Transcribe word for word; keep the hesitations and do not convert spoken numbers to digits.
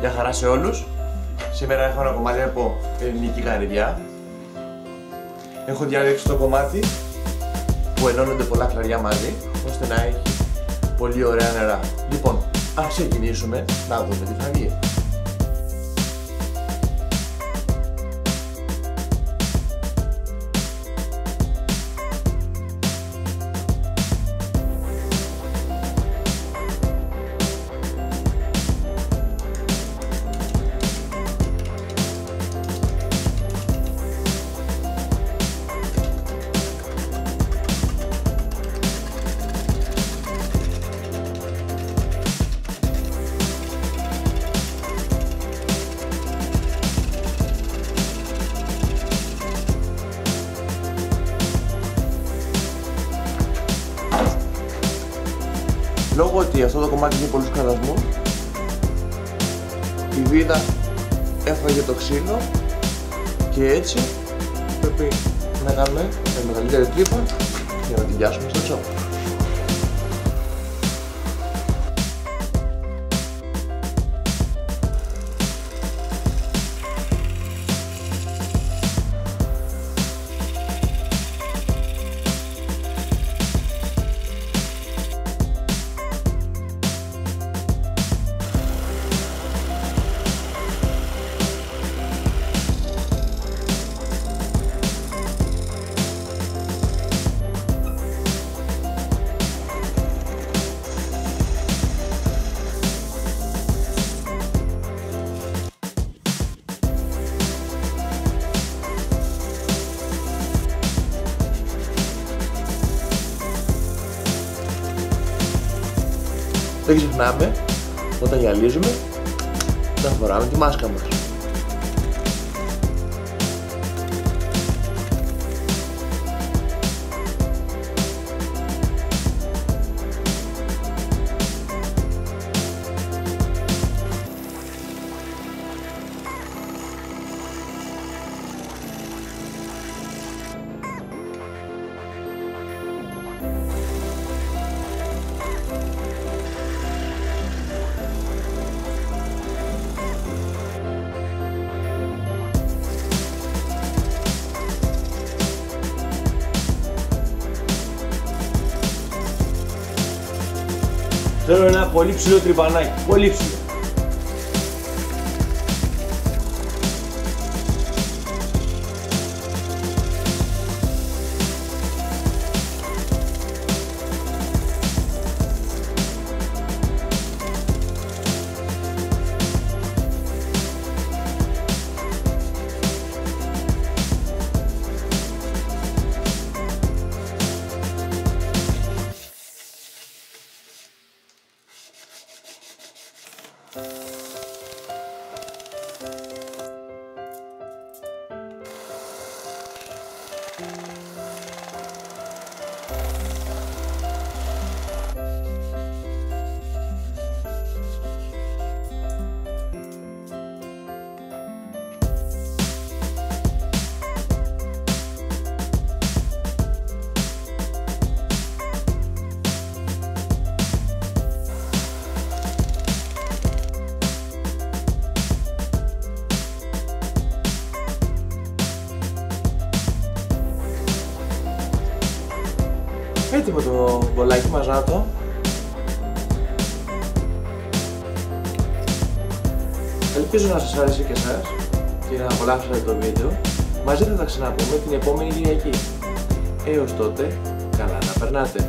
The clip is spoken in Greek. Γεια χαρά σε όλους. Σήμερα έχω ένα κομμάτι από ελληνική κλαριδιά. Έχω διαλέξει το κομμάτι που ενώνονται πολλά κλαριά μαζί, ώστε να έχει πολύ ωραία νερά. Λοιπόν, ας ξεκινήσουμε να δούμε τι θα βγει. Λόγω ότι αυτό το κομμάτι είχε πολλούς κραδασμούς, η βίδα έφαγε το ξύλο και έτσι πρέπει να κάνουμε με μεγαλύτερη τρύπα για να την πιάσουμε στο τσόκο. Δεν ξεχνάμε, όταν γυαλίζουμε, να φοράμε τη μάσκα μας. Θέλω ένα πολύ ψηλό τρυπανάκι, πολύ ψηλό. Έτοιμο το μπολάκι, μαζά το. Ελπίζω να σας άρεσε και εσάς και να απολαύσατε το βίντεο. Μαζί θα τα ξαναπούμε την επόμενη Κυριακή. Έως τότε, καλά να περνάτε.